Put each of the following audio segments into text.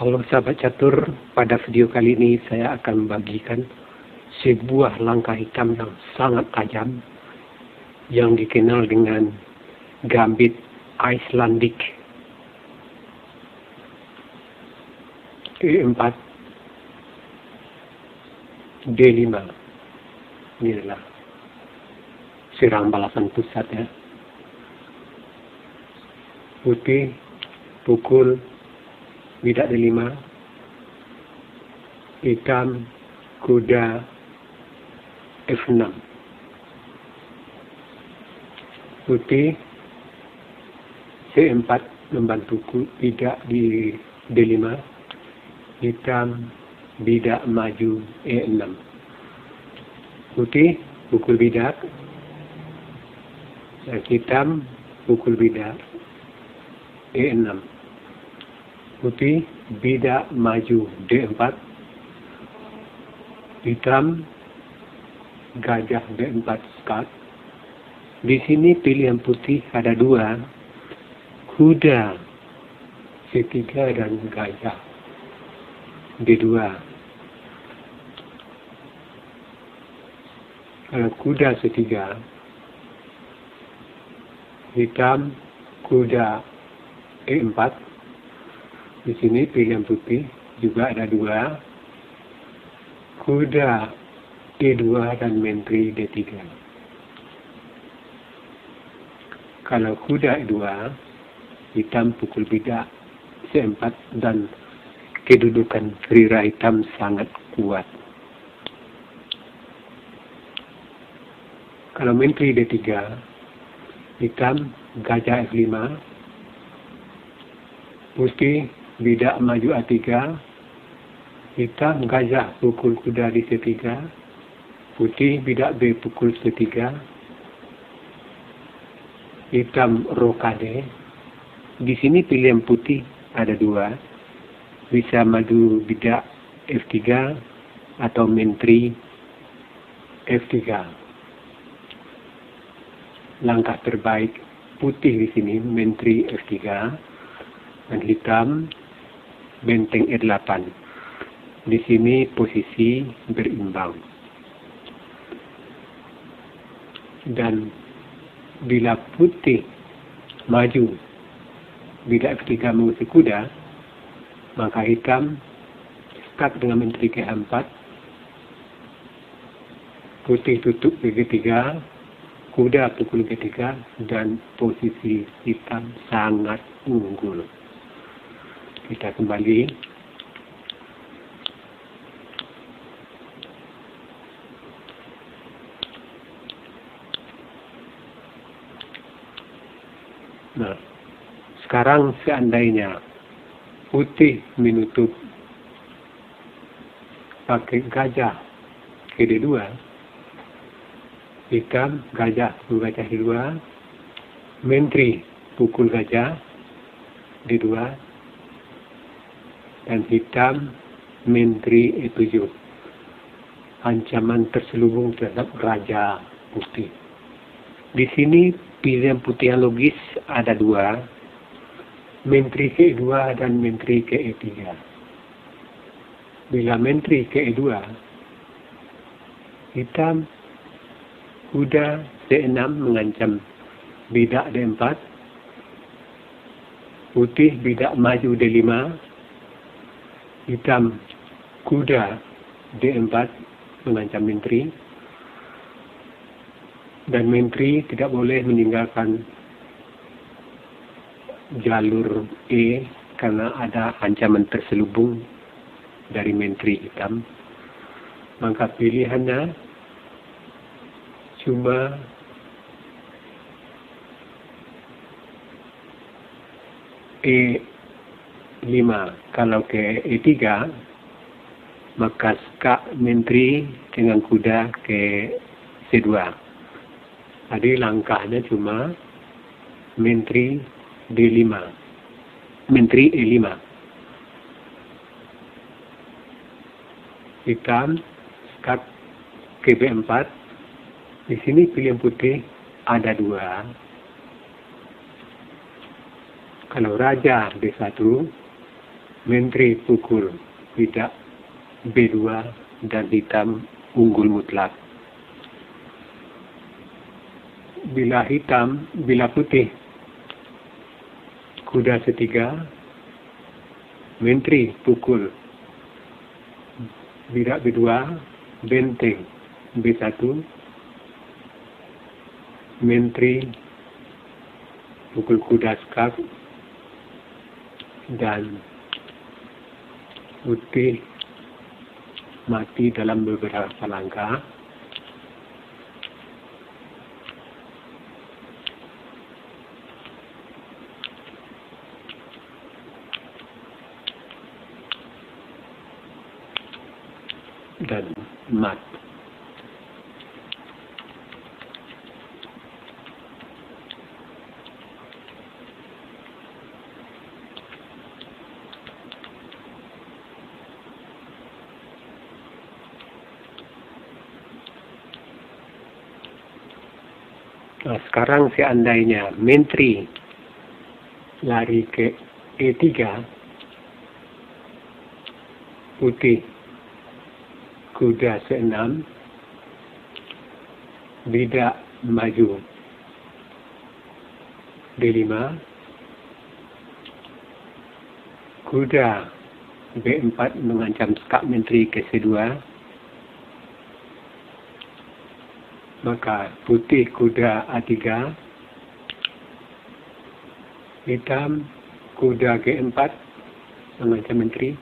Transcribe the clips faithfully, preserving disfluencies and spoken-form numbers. Halo sahabat catur, pada video kali ini saya akan membagikan sebuah langkah hitam yang sangat tajam yang dikenal dengan Gambit Icelandic. E empat, D lima, ini adalah serang balasan pusat ya. Putih, pukul, bidak delima, hitam, kuda, F enam. Putih, C empat membantu bidak di D lima, hitam, bidak maju E enam. Putih, pukul bidak, dan hitam, pukul bidak E enam. Putih, bidak maju D empat, hitam, gajah D empat skat. Di sini pilihan putih ada dua, kuda C tiga dan gajah D dua. Kalau kuda C tiga, hitam, kuda E empat. Di sini pilihan putih juga ada dua, kuda D dua dan menteri D tiga. Kalau kuda E dua, hitam pukul bidak C empat dan kedudukan rira hitam sangat kuat. Kalau menteri D tiga, hitam gajah F lima, putih bidak maju A tiga, hitam gajah pukul kuda di C tiga, putih bidak B pukul C tiga, hitam rokade. Di sini pilihan putih ada dua, bisa maju bidak F tiga atau menteri F tiga. Langkah terbaik putih di sini menteri F tiga dan hitam benteng E delapan. Di sini posisi berimbang. Dan bila putih maju bidak F tiga mengusir kuda, maka hitam skat dengan menteri G empat. Putih tutup G tiga, kuda pukul G tiga, dan posisi hitam sangat unggul. Kita kembali. Nah, sekarang seandainya putih menutup pakai gajah ke D dua, hitam gajah pukul gajah D dua, menteri pukul gajah D dua, dan hitam menteri E tujuh. Ancaman terselubung terhadap raja putih. Di sini pilihan putih yang logis ada dua, menteri G dua dan menteri G tiga. Bila menteri G dua, hitam kuda D enam mengancam bidak D empat, putih bidak maju D lima, hitam kuda D empat mengancam menteri, dan menteri tidak boleh meninggalkan jalur E karena ada ancaman terselubung dari menteri hitam. Maka pilihannya cuma E lima. Kalau ke E tiga, maka skak menteri dengan kuda ke C dua. Jadi langkahnya cuma menteri D lima, menteri E lima. Hitam skak ke B empat. Di sini pilihan putih ada dua. Kalau raja D satu, Menteri pukul tidak B dua dan hitam unggul mutlak. Bila hitam, bila putih, kuda setiga, menteri pukul, birak B dua, benteng B satu, menteri pukul kuda skak, dan putih mati dalam beberapa langkah. Dan mat. Nah, sekarang seandainya menteri lari ke E tiga, putih kuda C enam, bidak maju D lima, kuda B empat mengancam skak menteri ke C dua, maka putih kuda A tiga, hitam kuda G empat mengancam menteri.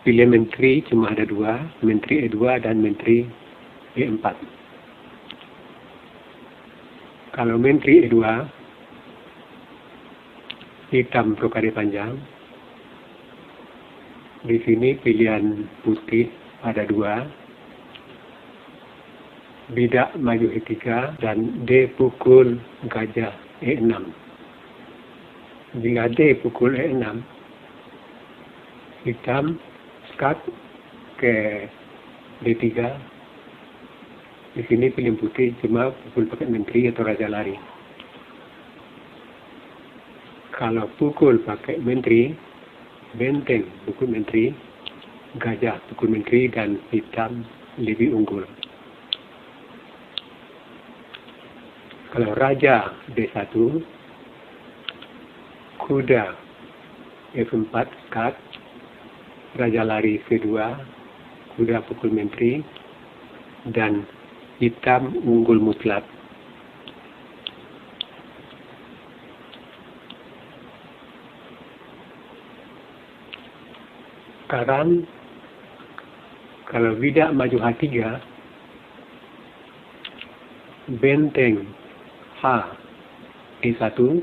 Pilihan menteri cuma ada dua, menteri E dua dan menteri E empat. Kalau menteri E dua, hitam brokade panjang. Di sini pilihan putih ada dua, bidak maju E tiga dan D pukul gajah E enam. Bila D pukul E enam, hitam skak ke D tiga. Di sini pilihan putih cuma pukul pakai menteri atau raja lari. Kalau pukul pakai menteri, benteng pukul menteri, gajah pukul menteri, dan hitam lebih unggul. Kalau raja D satu, kuda F empat skak, raja lari C dua, kuda pukul menteri, dan hitam unggul mutlak. Sekarang, kalau bidak maju H tiga, benteng H E satu,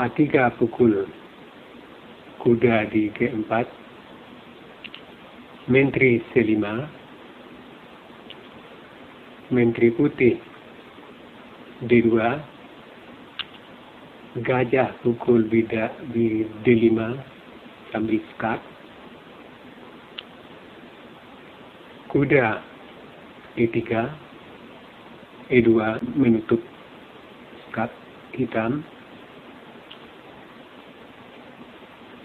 H tiga pukul kuda di G empat, menteri C lima, menteri putih D dua, gajah pukul bidak di D lima sambil skak, kuda E tiga, E dua menutup skak hitam,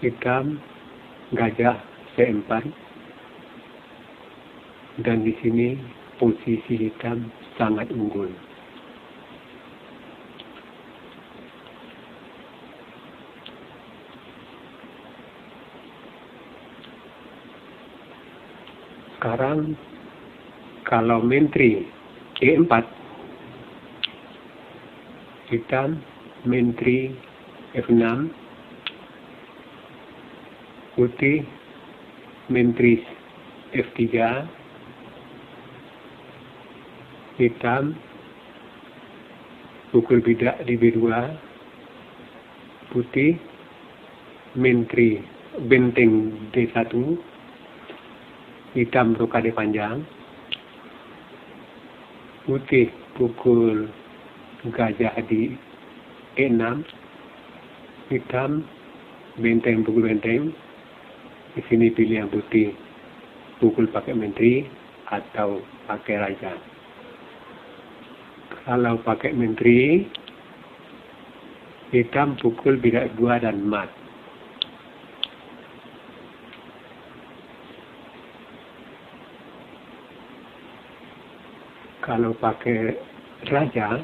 hitam gajah C empat, dan di sini posisi hitam sangat unggul. Sekarang kalau menteri E empat, hitam menteri F enam, putih menteri F tiga, hitam pukul bidak di B dua, putih menteri benteng D satu, hitam rokade panjang, putih pukul gajah di E enam, hitam benteng pukul benteng. Di sini pilihan putih, pukul pakai menteri atau pakai raja. Kalau pakai menteri, hitam pukul bidak dua dan mat. Kalau pakai raja,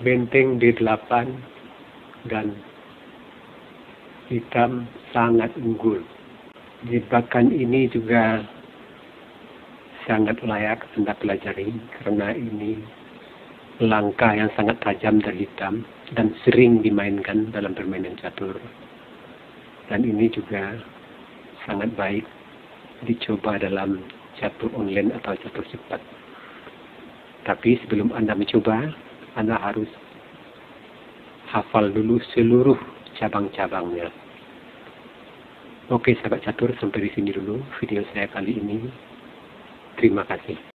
benteng D delapan dan hitam sangat unggul. Jebakan ini juga sangat layak Anda pelajari karena ini langkah yang sangat tajam dari hitam dan sering dimainkan dalam permainan catur. Dan ini juga sangat baik dicoba dalam catur online atau catur cepat. Tapi sebelum Anda mencoba, Anda harus hafal dulu seluruh cabang-cabangnya. Oke sahabat catur, sampai di sini dulu video saya kali ini. Terima kasih.